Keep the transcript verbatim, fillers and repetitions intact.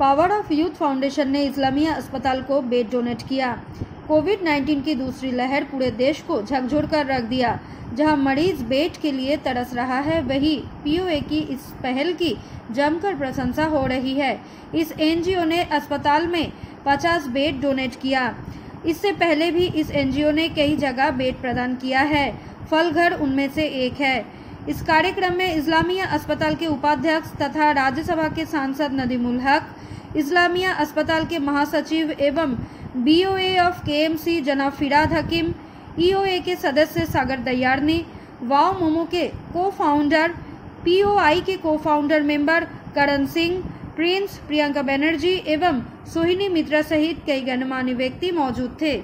Power of youth foundation ने इस्लामिया अस्पताल को बेड डोनेट किया। कोविड नाइन्टीन की दूसरी लहर पूरे देश को झकझोर कर रख दिया। जहां मरीज बेड के लिए तरस रहा है, वहीं पीओए की इस पहल की जमकर प्रशंसा हो रही है। इस एनजीओ ने अस्पताल में पचास बेड डोनेट किया। इससे पहले भी इस एनजीओ ने कई जगह बेड प्रदान किया है। फलघर उनमें से एक है। इस कार्यक्रम में इस्लामिया अस्पताल के उपाध्यक्ष तथा राज्यसभा के सांसद नदीमुल हक, इस्लामिया अस्पताल के महासचिव एवं बीओए ऑफ केएमसी जना फिरहाद हकीम, ईओए के सदस्य सागर दर्यानी, वाव मोमो के को फाउंडर, पीओआई के को founder member Karan Singh, Prince Priyanka Banerjee एवं सोहिनी मित्रा सहित कई गणमान्य व्यक्ति मौजूद थे।